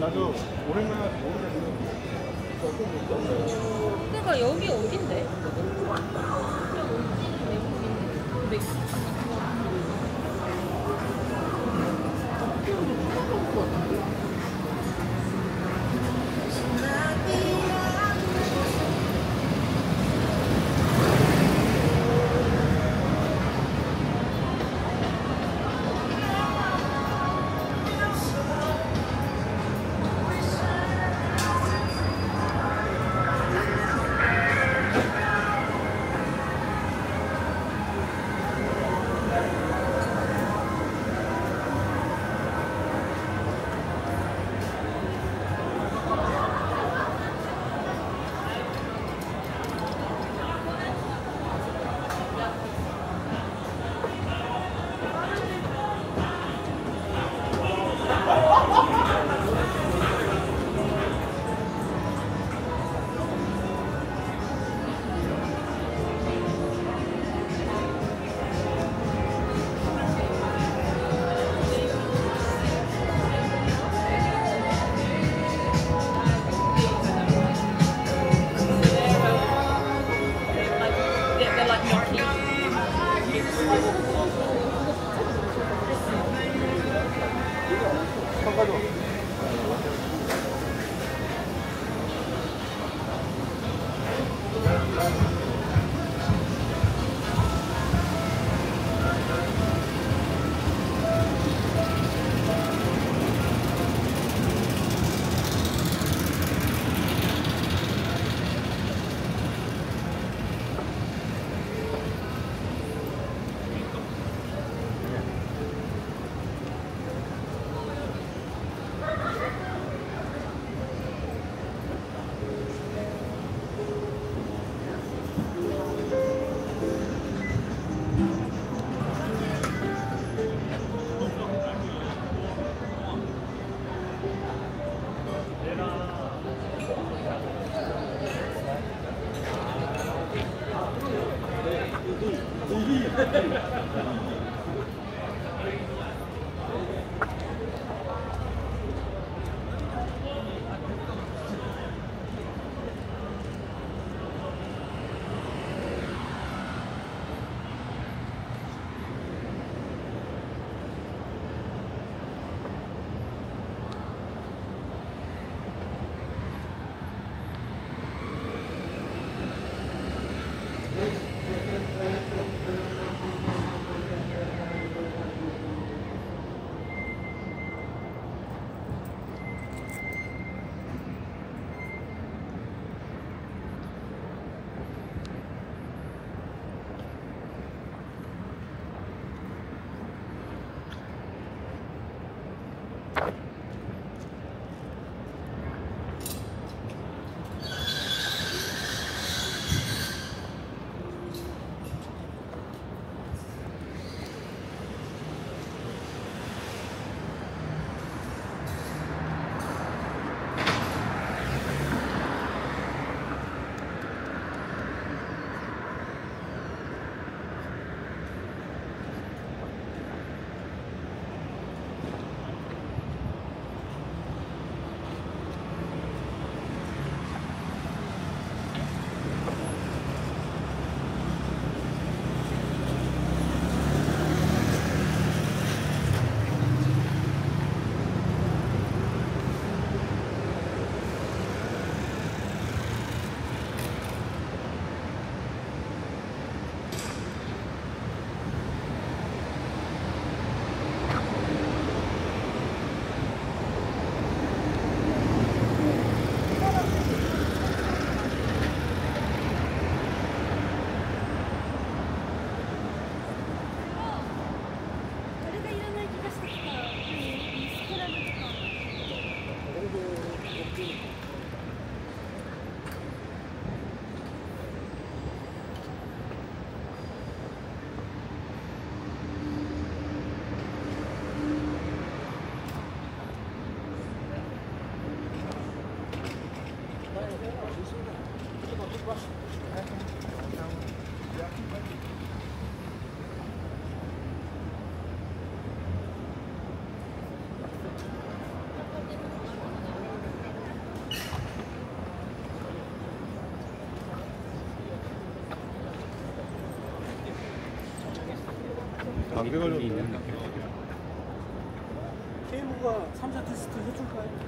나도 오랜만에 보는데 그러니까 여기 어딘데? 감기 걸렸네. 케이모가 3차 테스트 해줄까요?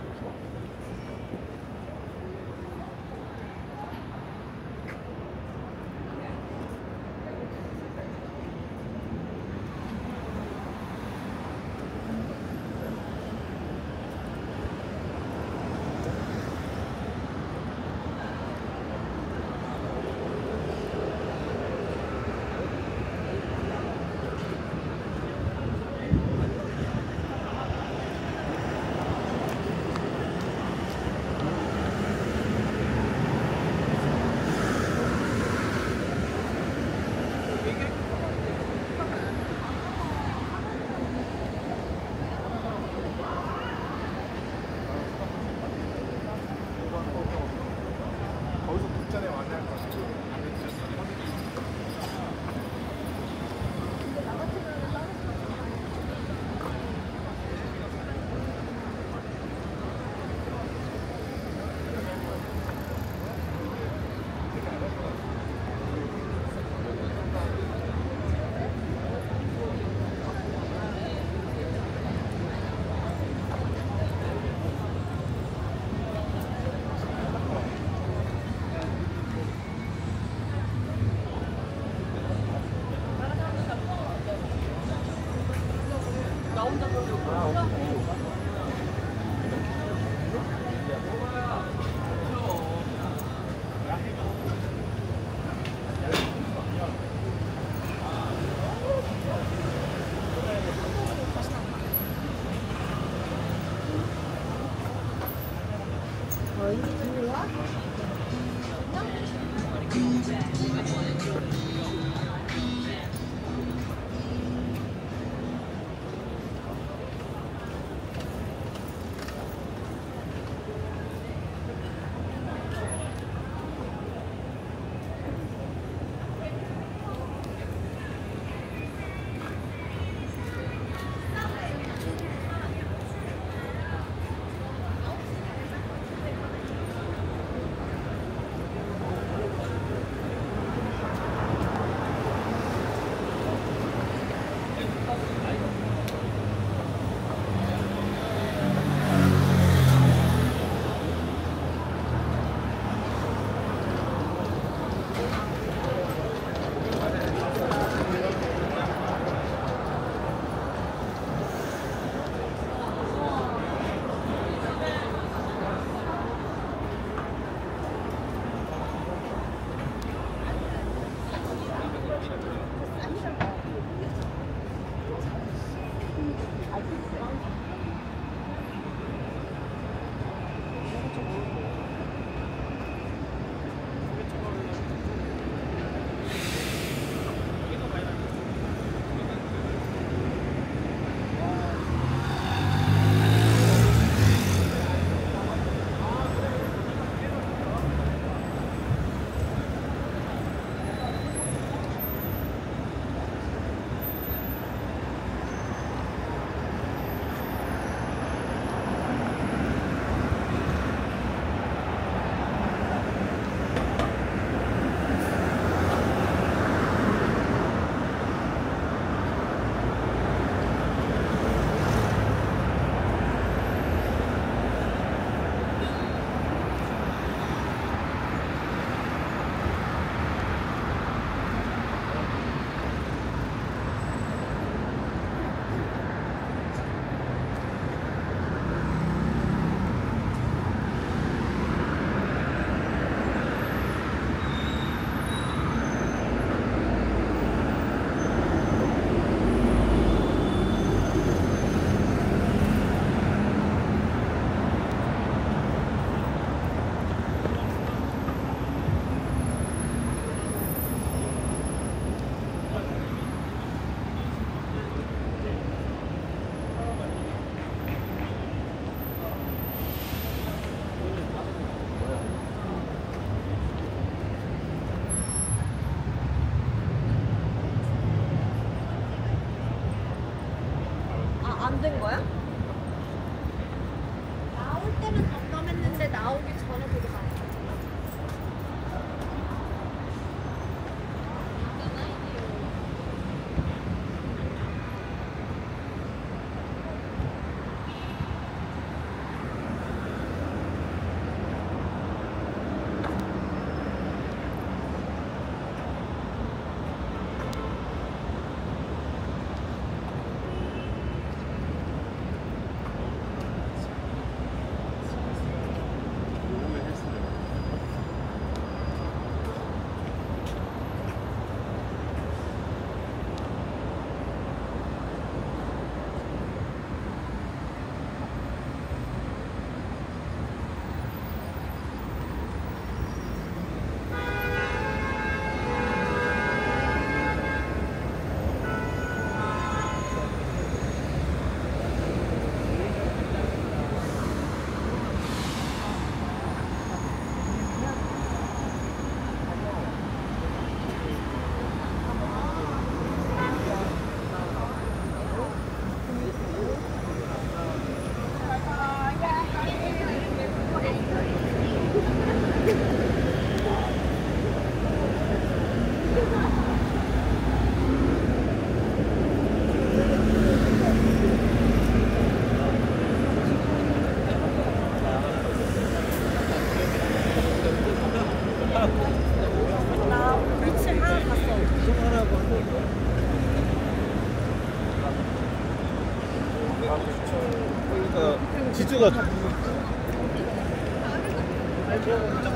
지주가 조금만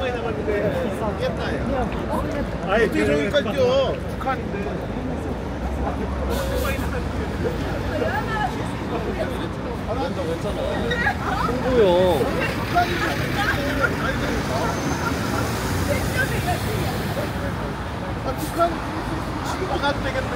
남았는데 뛰었다. 아예 저기까지 뛰어. 북한인데. 하나도 괜찮아. 홍구요. 아 북한 지금 가도 되겠네.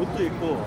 옷도 있고.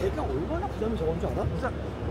내가 얼마나 부담이 적은 줄 알아?